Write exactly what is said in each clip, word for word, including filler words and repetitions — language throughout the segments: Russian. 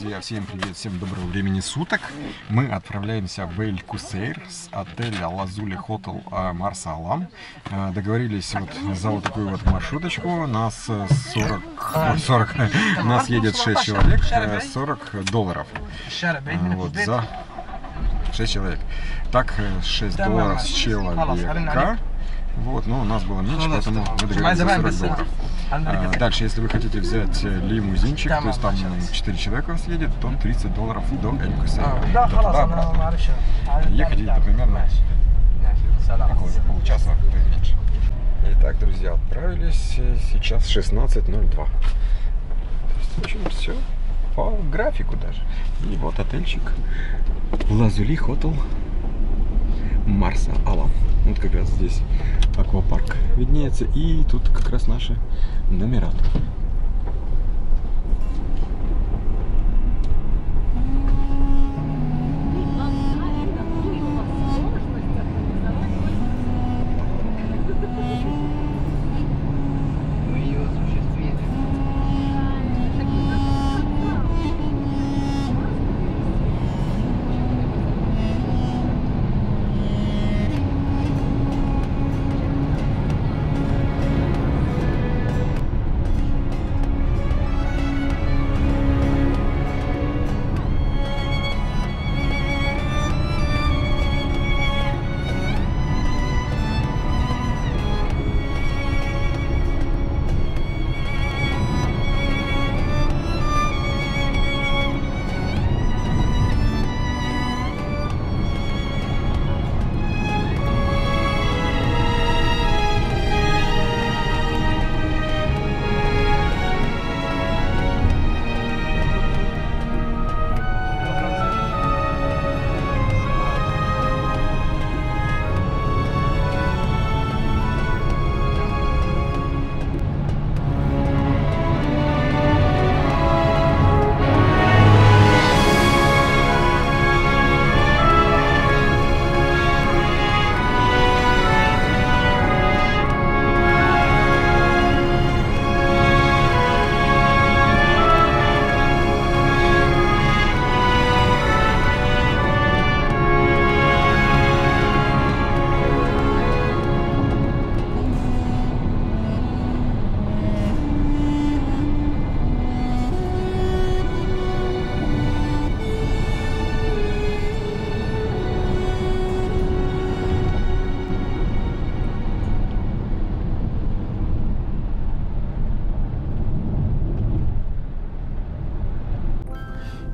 друзья, всем привет, всем доброго времени суток. Мы отправляемся в Эль-Кусейр с отеля Лазули Хотел Марса-Алам. Договорились вот за вот такую вот маршруточку. Нас сорок, сорок нас едет шесть человек, сорок долларов вот, за шесть человек. Так, шесть долларов с человека. Вот, но у нас было меньше, поэтому мы договорились за сорок долларов. А, дальше, если вы хотите взять лимузинчик, то есть там четыре человека съедет, то тридцать долларов до Эль-Кусейра. Ехать это примерно около получаса, меньше. Итак, друзья, отправились. Сейчас шестнадцать ноль два. То есть, в общем, все по графику даже. И вот отельчик Лазули Хотел Марса-Алам. Вот как раз здесь аквапарк виднеется, и тут как раз наши номера.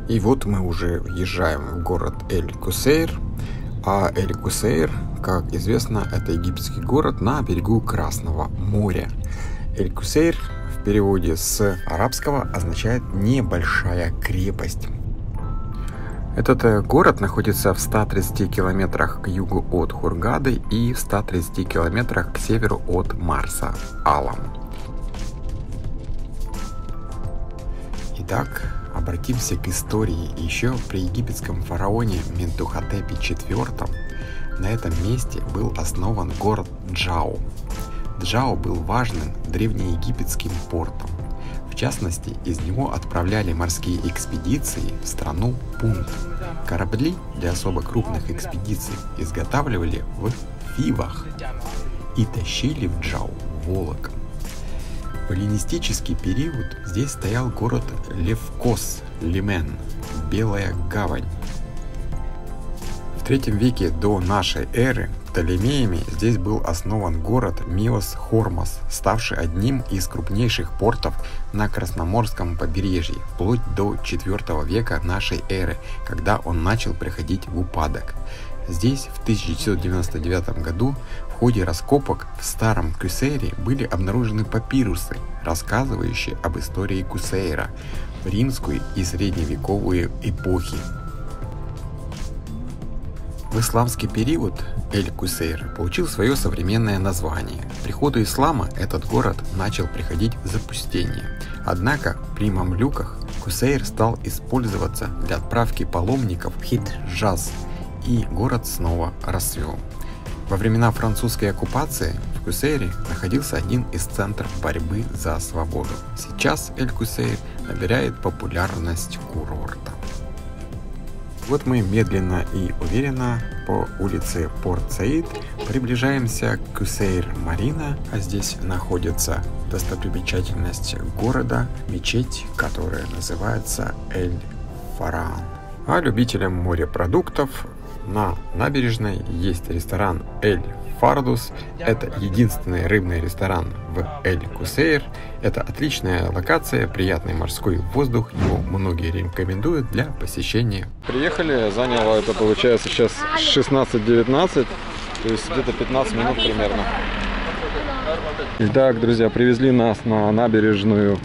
И вот мы уже въезжаем в город Эль-Кусейр, а Эль-Кусейр, как известно, это египетский город на берегу Красного моря. Эль-Кусейр в переводе с арабского означает «небольшая крепость». Этот город находится в ста тридцати километрах к югу от Хургады и в ста тридцати километрах к северу от Марса-Алам. Итак, обратимся к истории. Еще при египетском фараоне Ментухатепе четвёртом на этом месте был основан город Джао. Джао был важным древнеегипетским портом. В частности, из него отправляли морские экспедиции в страну Пунт. Корабли для особо крупных экспедиций изготавливали в Фивах и тащили в Джао волоком. В эллинистический период здесь стоял город Левкос-Лимен, Белая Гавань. В третьем веке до нашей эры Птолемеями здесь был основан город Миос-Хормос, ставший одним из крупнейших портов на Красноморском побережье вплоть до четвёртого века нашей эры, когда он начал приходить в упадок. Здесь в тысяча девятьсот девяносто девятом году в ходе раскопок в старом Кусейре были обнаружены папирусы, рассказывающие об истории Кусейра в римскую и средневековую эпохи. В исламский период Эль-Кусейр получил свое современное название. К приходу ислама этот город начал приходить в запустение. Однако при мамлюках Кусейр стал использоваться для отправки паломников в Хиджаз, и город снова расцвел. Во времена французской оккупации В Кусейре находился один из центров борьбы за свободу. Сейчас Эль-Кусейр набирает популярность курорта. Вот мы медленно и уверенно по улице Порт-Саид приближаемся к Кусейр-Марина, а здесь находится достопримечательность города, мечеть, которая называется Эль Фаран. А любителям морепродуктов на набережной есть ресторан Эль Фардус. Это единственный рыбный ресторан в Эль-Кусейр. Это отличная локация, приятный морской воздух. Его многие рекомендуют для посещения. Приехали, заняло это получается сейчас шестнадцать-девятнадцать, то есть где-то пятнадцать минут примерно. Итак, друзья, привезли нас на набережную,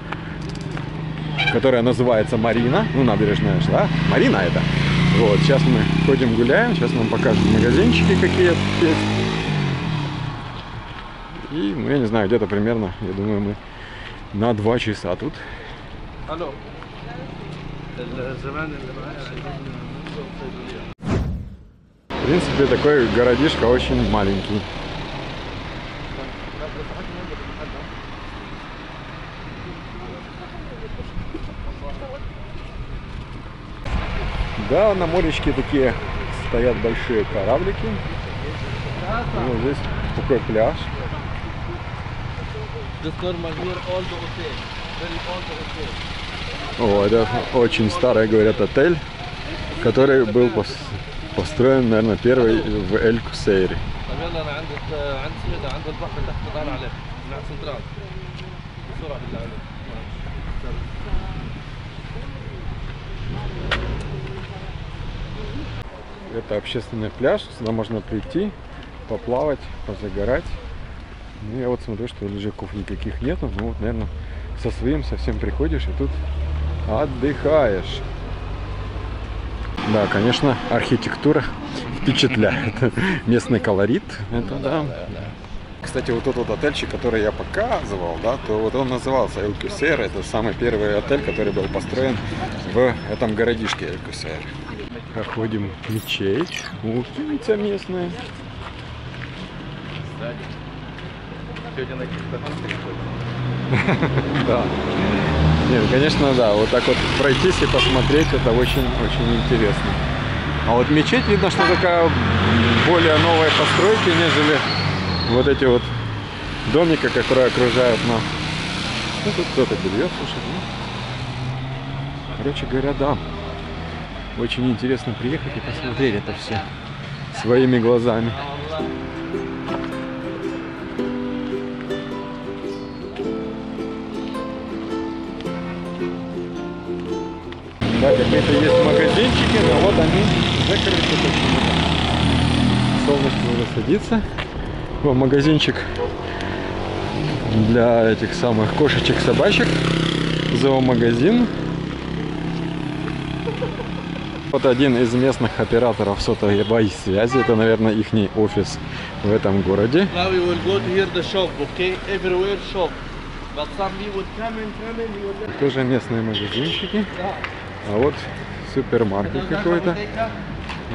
которая называется Марина. Ну, набережная, да? Марина это. Вот, сейчас мы ходим гуляем, сейчас нам покажут магазинчики какие-то. И, ну, я не знаю, где-то примерно, я думаю, мы на два часа тут. В принципе, такой городишко очень маленький. Да, на моречке такие стоят большие кораблики. Ну, здесь такой пляж. О, это очень старый, говорят, отель, который был построен, наверное, первый в Эль-Кусейре. Это общественный пляж, сюда можно прийти, поплавать, позагорать. Ну, я вот смотрю, что лежаков никаких нету. Ну, вот, наверное, со своим совсем приходишь и тут отдыхаешь. Да, конечно, архитектура впечатляет. Местный колорит. Это да. Кстати, вот тот вот отельчик, который я показывал, да, то вот он назывался Эль-Кусер. Это самый первый отель, который был построен в этом городишке Эль-Кусер. Проходим мечеть. Улица местная. Да. Нет, конечно, да. Вот так вот пройтись и посмотреть, это очень-очень интересно. А вот мечеть, видно, что такая более новая постройка, нежели вот эти вот домики, которые окружают нас. Ну, тут кто-то белье, слушай. Ну. Короче говоря, да. Очень интересно приехать и посмотреть это все своими глазами. Да, какие-то есть магазинчики, но вот они закрыты почему-то. Солнышко уже садится. О, магазинчик для этих самых кошечек, собачек. Зоомагазин. Вот один из местных операторов сотовой связи. Это, наверное, их офис в этом городе. Тоже местные магазинчики. А вот супермаркет какой-то.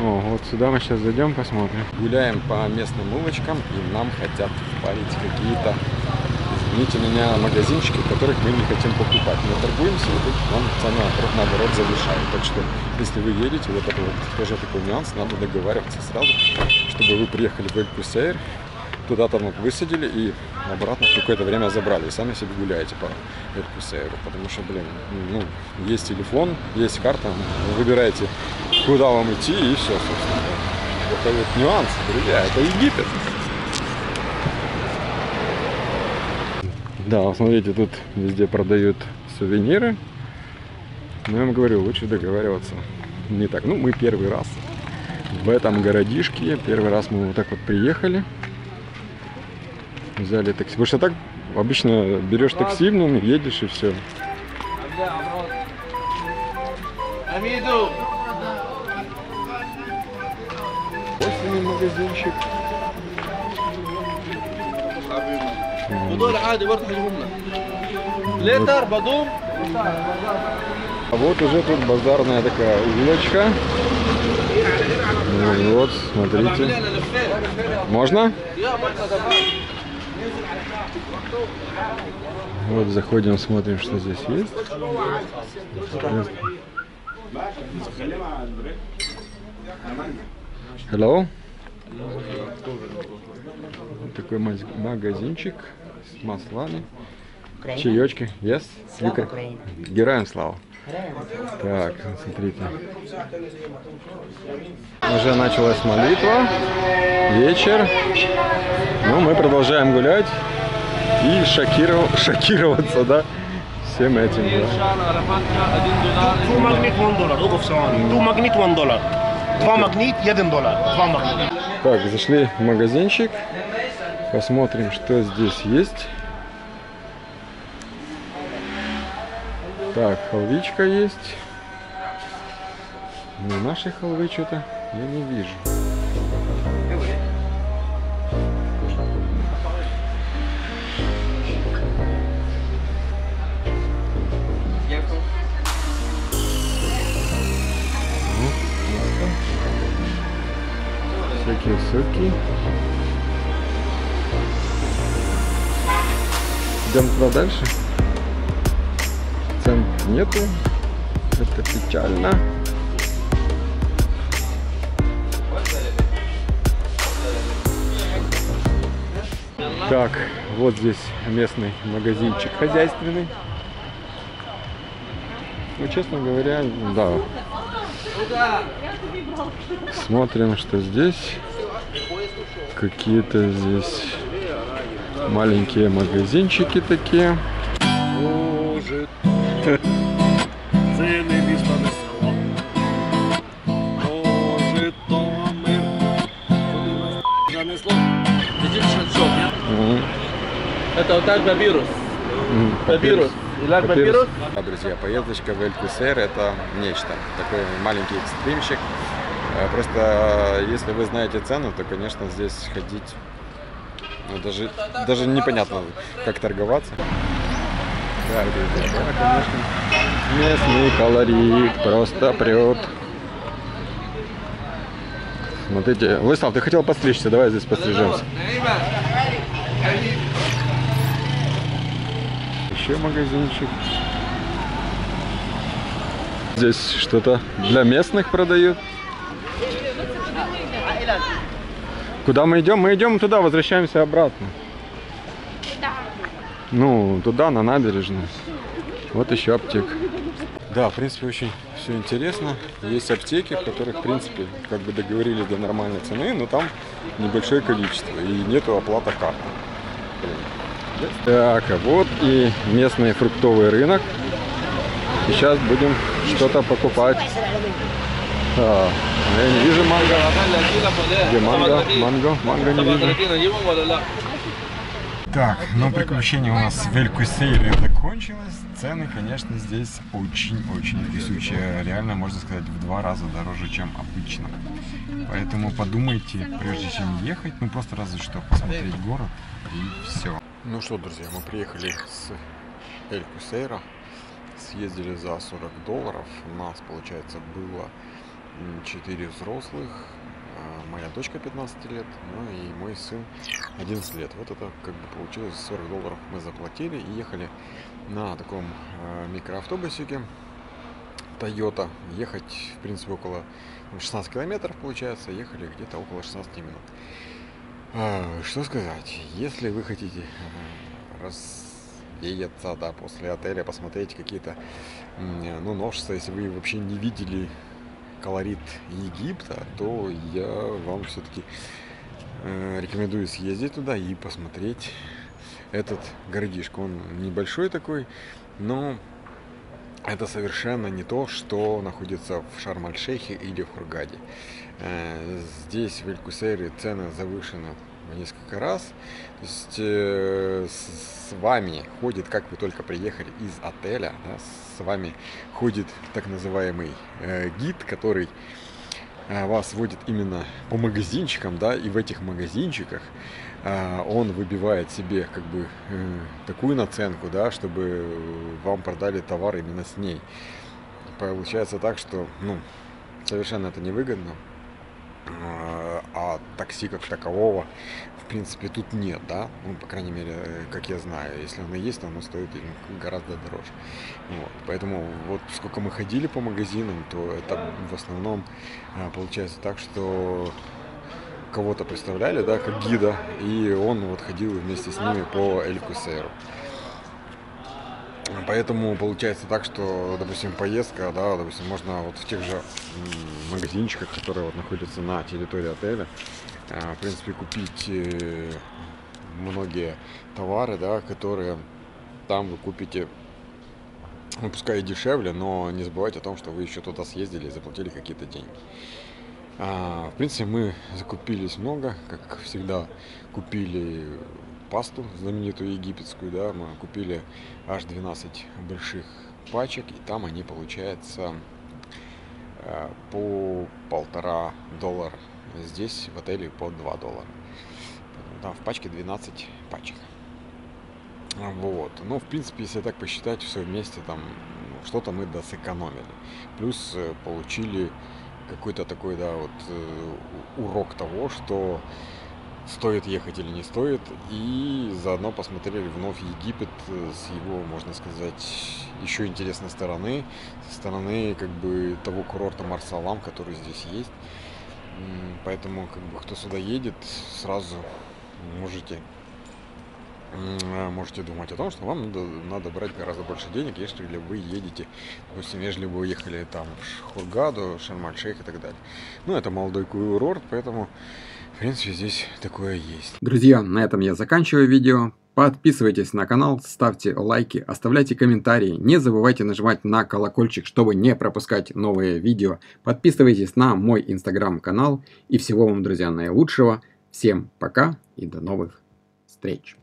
О, вот сюда мы сейчас зайдем, посмотрим. Гуляем по местным улочкам и нам хотят впарить какие-то, извините меня, магазинчики, которых мы не хотим покупать. Мы торгуемся, и тут нам цена наоборот завышает. Так что, если вы едете, вот это вот тоже такой нюанс, надо договариваться сразу, чтобы вы приехали в Эль-Кусейр, туда-то вот высадили и обратно в какое-то время забрали. И сами себе гуляете по Эль-Кусейру, потому что, блин, ну, есть телефон, есть карта, выбираете, куда вам идти, и все, собственно. Это вот нюанс, друзья, это Египет. Да, смотрите, тут везде продают сувениры. Но я вам говорю, лучше договариваться не так. Ну, мы первый раз в этом городишке. Первый раз мы вот так вот приехали. Взяли такси. Потому что так обычно берешь такси, ну, едешь и все. Осенний магазинчик. А вот уже тут базарная такая улочка. Вот, смотрите. Можно? Вот заходим, смотрим, что здесь есть. Hello. Такой магазинчик с маслами, чаечки. Yes. Героям слава. Так, смотрите. Уже началась молитва. Вечер. Ну, мы продолжаем гулять и шокиров... шокироваться, да, всем этим. Два магнит, один доллар. Два магнит, один доллар. Два магнит, один доллар. Так, зашли в магазинчик. Посмотрим, что здесь есть. Так, халвичка есть. Но нашей халвы что-то я не вижу. Всякие сырки. Идем туда дальше. Цен нету. Это печально. Так, вот здесь местный магазинчик хозяйственный. Ну, честно говоря, да. Смотрим, что здесь. Какие-то здесь маленькие магазинчики такие. Это вот так бабирус. Бабирус. Да, друзья, поездочка в Эль-Кусейр — это нечто. Такой маленький экстримщик. Просто если вы знаете цену, то, конечно, здесь ходить, ну, даже, даже непонятно, как торговаться. Да, друзья, да, конечно. Местный колорит просто прет. Смотрите, Владислав, ты хотел подстричься, давай здесь подстрижемся. Еще магазинчик. Здесь что-то для местных продают. Куда мы идем? Мы идем туда, возвращаемся обратно. Ну, туда, на набережную. Вот еще аптек. Да, в принципе, очень все интересно. Есть аптеки, в которых, в принципе, как бы договорились до нормальной цены, но там небольшое количество и нету оплаты карты. Так, а вот и местный фруктовый рынок. И сейчас будем что-то покупать. А, я не вижу манго. Где манго? Манго? Манго не вижу. Так, но приключение у нас в Эль-Кусейре закончилось. Цены, конечно, здесь очень-очень весучие. Реально, можно сказать, в два раза дороже, чем обычно. Поэтому подумайте, прежде чем ехать. Ну, просто разве что посмотреть город и все. Ну что, друзья, мы приехали с Эль-Кусейра, съездили за сорок долларов, у нас, получается, было четыре взрослых, моя дочка пятнадцать лет, ну и мой сын одиннадцать лет. Вот это как бы получилось, сорок долларов мы заплатили и ехали на таком микроавтобусике Toyota. Ехать, в принципе, около шестнадцати километров, получается, ехали где-то около шестнадцати минут. Что сказать, если вы хотите развеяться, да, после отеля, посмотреть какие-то, ну, новшества, если вы вообще не видели колорит Египта, то я вам все-таки рекомендую съездить туда и посмотреть этот городишко. Он небольшой такой, но это совершенно не то, что находится в Шарм-эль-Шейхе или в Хургаде. Здесь, в Эль-Кусейре, цены завышены в несколько раз. То есть э, с вами ходит, как вы только приехали из отеля, да, с вами ходит так называемый э, гид, который э, вас водит именно по магазинчикам, да, и в этих магазинчиках э, он выбивает себе как бы э, такую наценку, да, чтобы вам продали товар именно с ней. Получается так, что, ну, совершенно это невыгодно. а такси как такового в принципе тут нет, да, ну, по крайней мере, как я знаю, если оно есть, то оно стоит гораздо дороже. Вот. Поэтому вот сколько мы ходили по магазинам, то это в основном получается так, что кого-то представляли, да, как гида, и он вот ходил вместе с ними по Эль-Кусейру. Поэтому получается так, что, допустим, поездка, да, допустим, можно вот в тех же магазинчиках, которые вот находятся на территории отеля, в принципе, купить многие товары, да, которые там вы купите, ну, пускай и дешевле, но не забывайте о том, что вы еще туда съездили и заплатили какие-то деньги. В принципе, мы закупились много, как всегда, купили пасту знаменитую египетскую, да, мы купили аж двенадцать больших пачек, и там они, получается, по полтора доллара, здесь в отеле по два доллара, там в пачке двенадцать пачек. Вот, ну, в принципе, если так посчитать, все вместе там что-то мы досэкономили, плюс получили какой-то такой, да, вот урок того, что стоит ехать или не стоит, и заодно посмотрели вновь Египет с его, можно сказать, еще интересной стороны, со стороны как бы того курорта Марса-Алам, который здесь есть. Поэтому, как бы, кто сюда едет, сразу можете, можете думать о том, что вам надо, надо брать гораздо больше денег, если вы едете, допустим, если вы уехали там в Хургаду, Шарм-эль-Шейх и так далее. Ну, это молодой курорт, поэтому в принципе, здесь такое есть. Друзья, на этом я заканчиваю видео. Подписывайтесь на канал, ставьте лайки, оставляйте комментарии. Не забывайте нажимать на колокольчик, чтобы не пропускать новые видео. Подписывайтесь на мой инстаграм-канал. И всего вам, друзья, наилучшего. Всем пока и до новых встреч.